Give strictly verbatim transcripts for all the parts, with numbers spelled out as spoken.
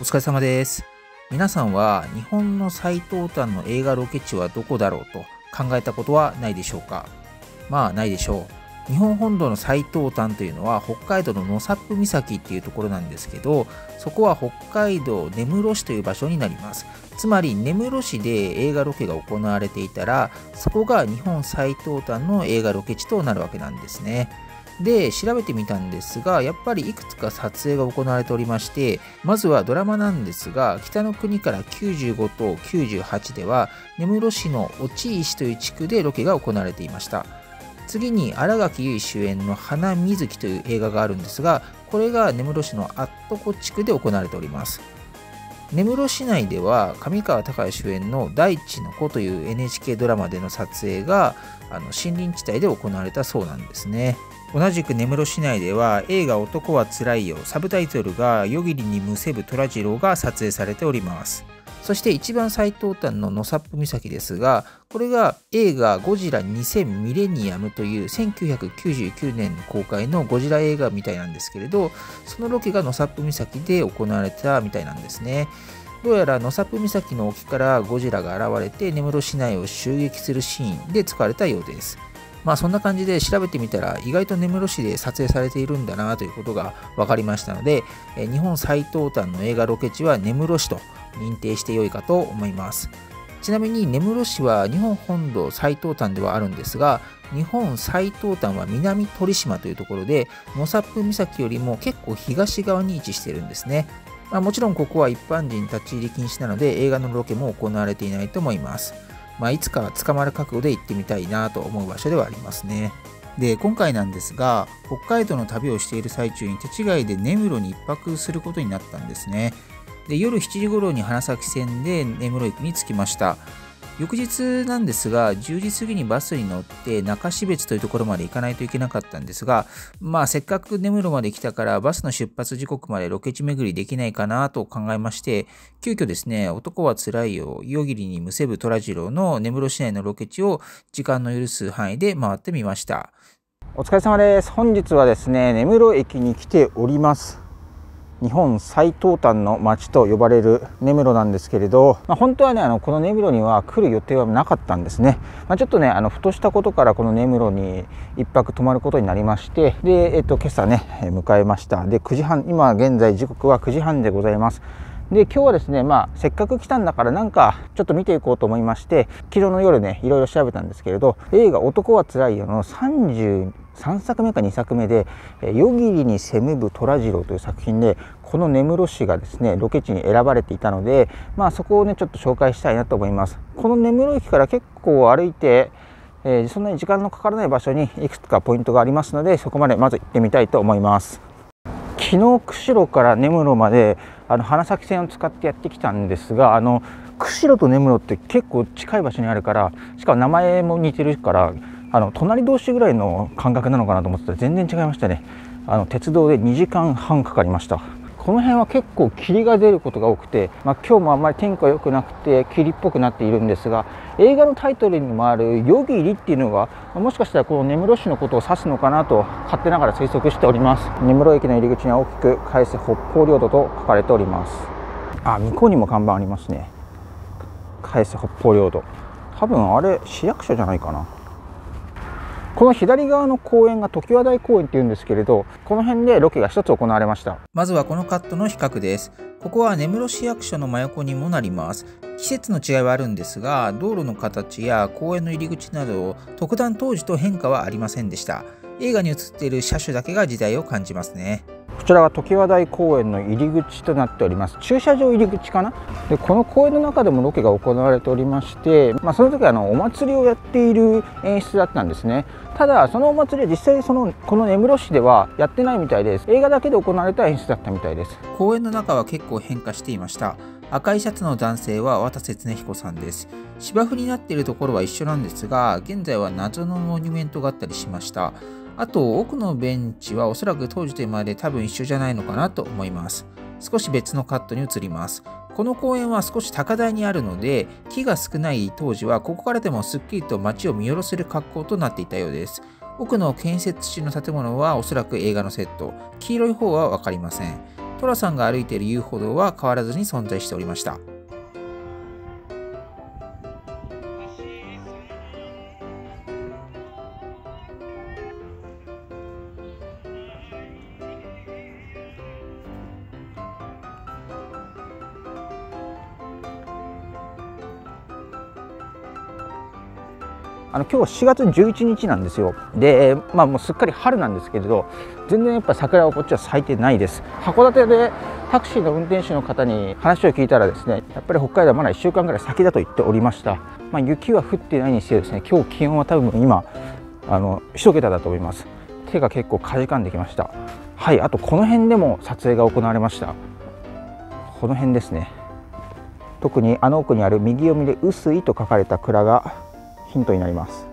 お疲れ様です。皆さんは日本の最東端の映画ロケ地はどこだろうと考えたことはないでしょうか。まあないでしょう。日本本土の最東端というのは北海道の納沙布岬っていうところなんですけど、そこは北海道根室市という場所になります。つまり根室市で映画ロケが行われていたら、そこが日本最東端の映画ロケ地となるわけなんですね。で、調べてみたんですが、やっぱりいくつか撮影が行われておりまして、まずはドラマなんですが、北の国からきゅうじゅうごときゅうじゅうはちでは根室市の落石という地区でロケが行われていました。次に新垣結衣主演の「花水木」という映画があるんですが、これが根室市のアットコ地区で行われております。根室市内では上川隆也主演の「大地の子」という エヌエイチケー ドラマでの撮影があの森林地帯で行われたそうなんですね。同じく根室市内では映画「男はつらいよ」、サブタイトルが「夜霧にむせぶ虎次郎」が撮影されております。そして一番最東端の納沙布岬ですが、これが映画「ゴジラにせんミレニアム」というせんきゅうひゃくきゅうじゅうきゅうねん公開のゴジラ映画みたいなんですけれど、そのロケが納沙布岬で行われたみたいなんですね。どうやら納沙布岬の沖からゴジラが現れて根室市内を襲撃するシーンで使われたようです。まあそんな感じで調べてみたら、意外と根室市で撮影されているんだなということが分かりましたので、日本最東端の映画ロケ地は根室市と認定してよいかと思います。ちなみに根室市は日本本土最東端ではあるんですが、日本最東端は南鳥島というところで、納沙布岬よりも結構東側に位置しているんですね。まあ、もちろんここは一般人立ち入り禁止なので、映画のロケも行われていないと思います。まあ、いつか捕まる覚悟で行ってみたいなと思う場所ではありますね。で、今回なんですが、北海道の旅をしている最中に手違いで根室にいっぱくすることになったんですね。で、夜しちじ頃に花咲線で根室駅に着きました。翌日なんですが、じゅうじ過ぎにバスに乗って中標津というところまで行かないといけなかったんですが、まあせっかく根室まで来たからバスの出発時刻までロケ地巡りできないかなと考えまして、急遽ですね、男はつらいよ、夜霧にむせぶ虎次郎の根室市内のロケ地を時間の許す範囲で回ってみました。お疲れ様です。本日はですね、根室駅に来ております。日本最東端の町と呼ばれる根室なんですけれど、まあ、本当はね、あのこの根室には来る予定はなかったんですね。まあ、ちょっとね、あのふとしたことからこの根室にいっぱく泊まることになりまして、で、えっと、今朝ね迎えました。で、くじはん、今現在時刻はくじはんでございます。で、今日はですね、まあせっかく来たんだからなんかちょっと見ていこうと思いまして、昨日の夜ねいろいろ調べたんですけれど、映画「男はつらいよ」のさんじゅうさんさくめかにさくめで「夜霧にせむぶ虎次郎」という作品で、この根室市がですねロケ地に選ばれていたので、まあそこをねちょっと紹介したいなと思います。この根室駅から結構歩いて、えー、そんなに時間のかからない場所にいくつかポイントがありますので、そこまでまず行ってみたいと思います。昨日釧路から根室まであの花咲線を使ってやってきたんですが、あの釧路と根室って結構近い場所にあるから、しかも名前も似てるから、あの隣同士ぐらいの感覚なのかなと思ってたら全然違いましたね。あの鉄道でにじかんはんかかりました。この辺は結構霧が出ることが多くて、まあ、今日もあんまり天気は良くなくて霧っぽくなっているんですが、映画のタイトルにもある「夜霧」っていうのがもしかしたらこの根室市のことを指すのかなと勝手ながら推測しております。根室駅の入り口には大きく「返せ北方領土」と書かれております。あ、向こうにも看板ありますね。返せ北方領土、多分あれ市役所じゃないかな。この左側の公園が常盤台公園っていうんですけれど、この辺でロケが一つ行われました。まずはこのカットの比較です。ここは根室市役所の真横にもなります。季節の違いはあるんですが、道路の形や公園の入り口など特段当時と変化はありませんでした。映画に映っている車種だけが時代を感じますね。こちらが常盤台公園の入り口となっております。駐車場入り口かな。で、この公園の中でもロケが行われておりまして、まあ、その時はあのお祭りをやっている演出だったんですね。ただそのお祭りは実際そのこの根室市ではやってないみたいです。映画だけで行われた演出だったみたいです。公園の中は結構変化していました。赤いシャツの男性は渡瀬恒彦さんです。芝生になっているところは一緒なんですが、現在は謎のモニュメントがあったりしました。あと奥のベンチはおそらく当時と今まで多分一緒じゃないのかなと思います。少し別のカットに移ります。この公園は少し高台にあるので、木が少ない当時はここからでもすっきりと街を見下ろせる格好となっていたようです。奥の建設中の建物はおそらく映画のセット、黄色い方は分かりません。トラさんが歩いている遊歩道は変わらずに存在しておりました。あの今日しがつじゅういちにちなんですよ。で、まあ、もうすっかり春なんですけれど、全然やっぱ桜はこっちは咲いてないです。函館でタクシーの運転手の方に話を聞いたらですね、やっぱり北海道はまだいっしゅうかんぐらい先だと言っておりました。まあ、雪は降ってないにしてですね、今日気温は多分今あのいちけただと思います。手が結構かじかんできました。はい、あとこの辺でも撮影が行われました。この辺ですね、特にあの奥にある右読みで「薄い」と書かれた蔵がヒントになります。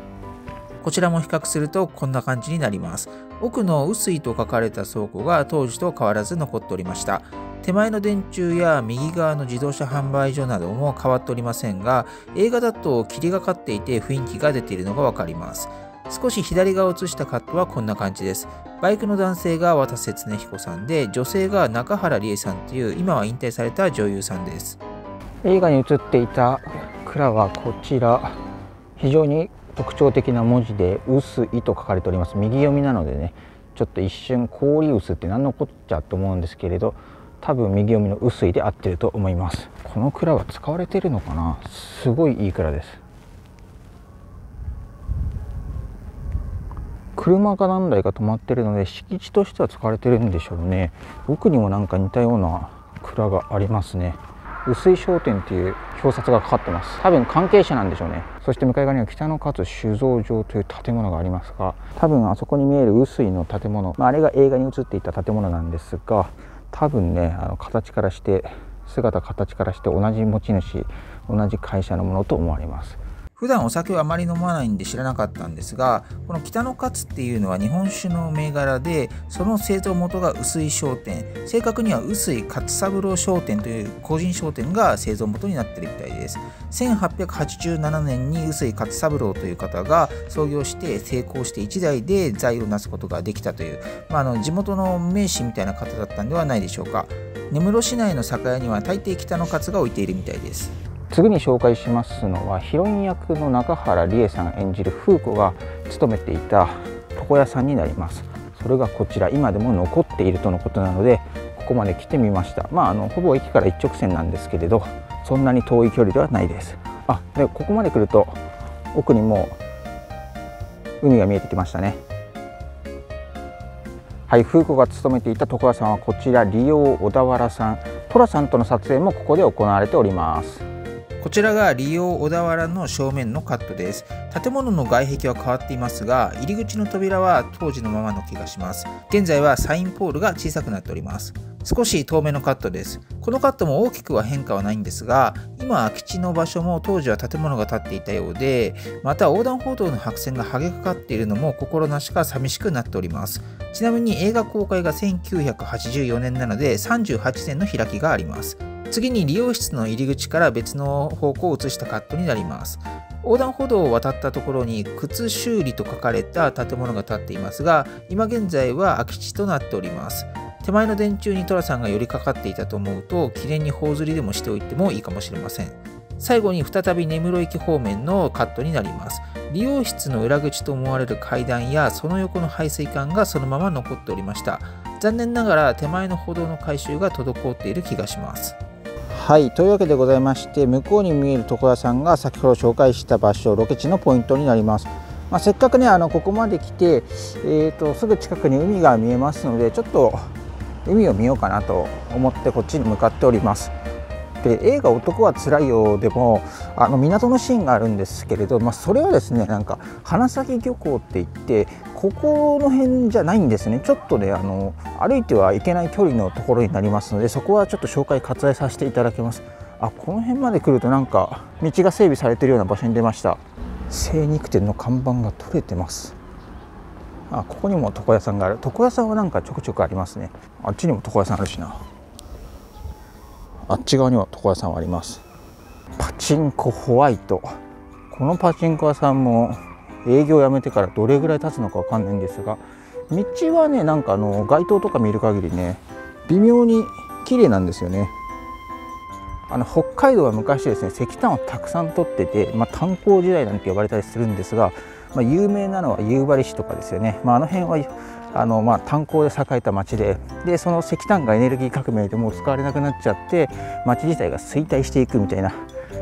こちらも比較するとこんな感じになります。奥の碓井と書かれた倉庫が当時と変わらず残っておりました。手前の電柱や右側の自動車販売所なども変わっておりませんが、映画だと霧がかっていて雰囲気が出ているのが分かります。少し左側を映したカットはこんな感じです。バイクの男性が渡瀬恒彦さんで、女性が中原理恵さんという今は引退された女優さんです。映画に映っていた蔵はこちら、非常に特徴的な文字で「薄い」と書かれております。右読みなのでね、ちょっと一瞬「氷薄」って何のこっちゃと思うんですけれど、多分右読みの「薄い」で合ってると思います。この蔵は使われてるのかな。すごいいい蔵です。車が何台か止まってるので、敷地としては使われてるんでしょうね。奥にもなんか似たような蔵がありますね。碓井商店という表札がかかってます。多分関係者なんでしょうね。そして向かい側には北の勝酒造場という建物がありますが、多分あそこに見える碓井の建物、まあ、あれが映画に映っていた建物なんですが、多分ね、あの形からして姿形からして同じ持ち主、同じ会社のものと思われます。普段お酒はあまり飲まないんで知らなかったんですが、この北の勝っていうのは日本酒の銘柄で、その製造元が碓井商店、正確には碓井勝三郎商店という個人商店が製造元になっているみたいです。せんはっぴゃくはちじゅうななねんに碓井勝三郎という方が創業して成功していちだいで財を成すことができたという、まあ、あの地元の名士みたいな方だったんではないでしょうか。根室市内の酒屋には大抵北の勝が置いているみたいです。次に紹介しますのは、ヒロイン役の中原理恵さん演じる風子が勤めていた床屋さんになります。それがこちら、今でも残っているとのことなのでここまで来てみました。まあ、あのほぼ駅から一直線なんですけれど、そんなに遠い距離ではないです。あ、でここまで来ると奥にもう海が見えてきましたね。はい、風子が勤めていた床屋さんはこちら、理容小田原さん、寅さんとの撮影もここで行われております。こちらが理容小田原の正面のカットです。建物の外壁は変わっていますが、入り口の扉は当時のままの気がします。現在はサインポールが小さくなっております。少し遠めのカットです。このカットも大きくは変化はないんですが、今空き地の場所も当時は建物が建っていたようで、また横断歩道の白線が剥げかかっているのも心なしか寂しくなっております。ちなみに映画公開がせんきゅうひゃくはちじゅうよねんなのでさんじゅうはちねんの開きがあります。次に理容室の入り口から別の方向を移したカットになります。横断歩道を渡ったところに靴修理と書かれた建物が建っていますが、今現在は空き地となっております。手前の電柱に寅さんが寄りかかっていたと思うと、記念に頬ずりでもしておいてもいいかもしれません。最後に再び根室駅方面のカットになります。理容室の裏口と思われる階段やその横の排水管がそのまま残っておりました。残念ながら手前の歩道の改修が滞っている気がします。はい、というわけでございまして、向こうに見える床屋さんが先ほど紹介した場所、ロケ地のポイントになります。まあ、せっかくね、あのここまで来て、えー、とすぐ近くに海が見えますので、ちょっと海を見ようかなと思ってこっちに向かっております。で、映画「男はつらいよ」でもあの港のシーンがあるんですけれど、まあ、それはですね、なんか花咲漁港っていって、ここの辺じゃないんですね。ちょっとね、あの歩いてはいけない距離のところになりますので、そこはちょっと紹介割愛させていただきます。あ、この辺まで来るとなんか道が整備されているような場所に出ました。精肉店の看板が取れてます。あ、ここにも床屋さんがある。床屋さんはなんかちょくちょくありますね。あっちにも床屋さんあるしな。あっち側には床屋さんはあります。パチンコホワイト、このパチンコ屋さんも営業をやめてからどれぐらい経つのかわかんないんですが、道はね、なんかあの街灯とか見る限りね、微妙に綺麗なんですよね。あの北海道は昔ですね、石炭をたくさん取ってて、まあ、炭鉱時代なんて呼ばれたりするんですが、まあ、有名なのは夕張市とかですよね。まあ、あの辺はあのまあ炭鉱で栄えた町 で, でその石炭がエネルギー革命でもう使われなくなっちゃって町自体が衰退していくみたいな、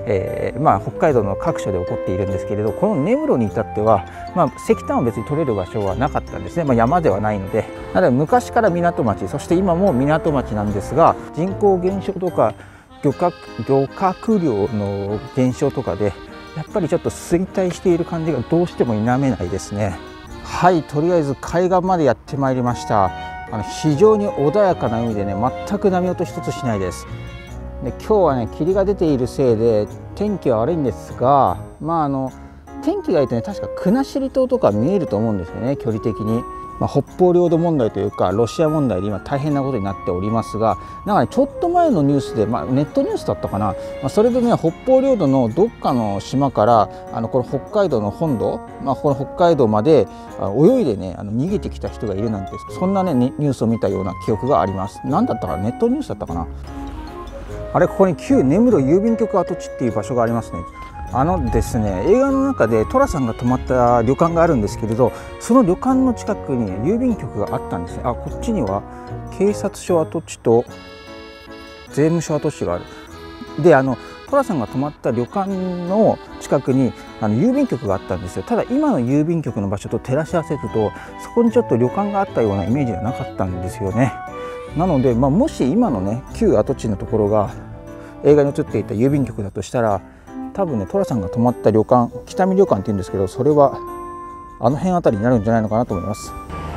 えーまあ、北海道の各所で起こっているんですけれど、この根室に至っては、まあ、石炭は別に取れる場所はなかったんですね。まあ、山ではないので、なので昔から港町、そして今も港町なんですが、人口減少とか漁 獲, 漁獲量の減少とかでやっぱりちょっと衰退している感じがどうしても否めないですね。はい、とりあえず海岸までやってまいりました。あの非常に穏やかな海でね、全く波音一つしないです。で今日はね、霧が出ているせいで天気は悪いんですが、まああの天気がいいとね、確か国後島とか見えると思うんですよね、距離的に。まあ、北方領土問題というかロシア問題で今大変なことになっておりますが、なんか、ね、ちょっと前のニュースで、まあ、ネットニュースだったかな、まあ、それでね、北方領土のどっかの島からあのこの北海道の本土、まあ、この北海道まで泳いでね、あの逃げてきた人がいるなんて、そんなねニュースを見たような記憶があります。何だったかな、ネットニュースだったかな。あれ、ここに旧根室郵便局跡地っていう場所がありますね。あのですね、映画の中で寅さんが泊まった旅館があるんですけれど、その旅館の近くに、ね、郵便局があったんですね。あ、こっちには警察署跡地と税務署跡地がある。で、あの寅さんが泊まった旅館の近くにあの郵便局があったんですよ。ただ今の郵便局の場所と照らし合わせると、そこにちょっと旅館があったようなイメージがなかったんですよね。なので、まあ、もし今のね旧跡地のところが映画に映っていた郵便局だとしたら、多分ね、寅さんが泊まった旅館、北見旅館っていうんですけど、それはあの辺あたりになるんじゃないのかなと思います。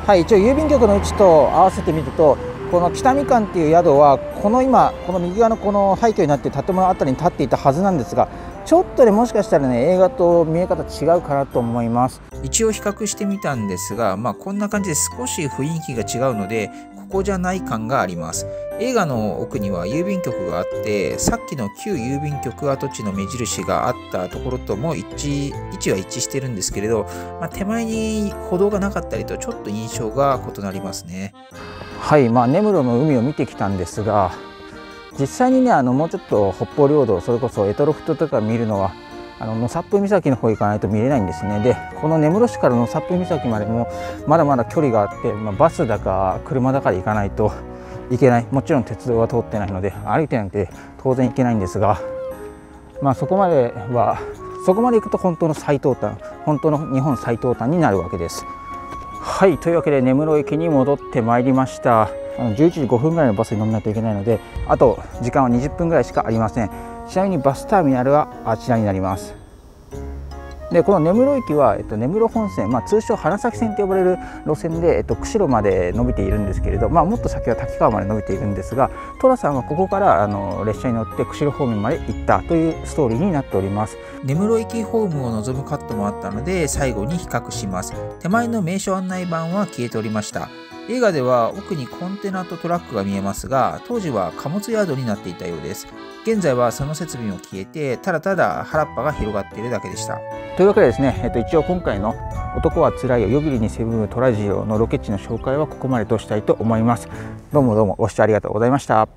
はい、一応郵便局の位置と合わせてみると、この北見館っていう宿はこの今この右側のこの廃墟になっている建物あたりに立っていたはずなんですが、ちょっとでもしかしたらね映画と見え方違うかなと思います。一応比較してみたんですが、まあ、こんな感じで少し雰囲気が違うので、ここじゃない感があります。映画の奥には郵便局があって、さっきの旧郵便局跡地の目印があったところとも一致位置は一致してるんですけれど、まあ、手前に歩道がなかったりとちょっと印象が異なりますね。はい、まあ、根室の海を見てきたんですが、実際にねあのもうちょっと北方領土、それこそ択捉島とか見るのはあの納沙布岬の方行かないと見れないんですね。でこの根室市から納沙布岬までもまだまだ距離があって、まあ、バスだか車だかで行かないといけない。もちろん鉄道は通ってないので歩いてなくて当然行けないんですが、まあ、そこまではそこまで行くと本当の最東端、本当の日本最東端になるわけです。はい、というわけで根室駅に戻ってまいりました。あのじゅういちじごふんぐらいのバスに乗らないといけないので、あと時間はにじゅっぷんぐらいしかありません。ちなみにバスターミナルはあちらになります。でこの根室駅は、えっと、根室本線、まあ、通称花咲線と呼ばれる路線で、えっと、釧路まで伸びているんですけれど、まあ、もっと先は滝川まで伸びているんですが、寅さんはここからあの列車に乗って釧路方面まで行ったというストーリーになっております。根室駅ホームを望むカットもあったので最後に比較します。手前の名所案内板は消えておりました。映画では奥にコンテナとトラックが見えますが、当時は貨物ヤードになっていたようです。現在はその設備も消えて、ただただ原っぱが広がっているだけでした。というわけでですね、えっと、一応今回の「男はつらいよ夜霧にせぶむトラジオ」のロケ地の紹介はここまでとしたいと思います。どうもどうもご視聴ありがとうございました。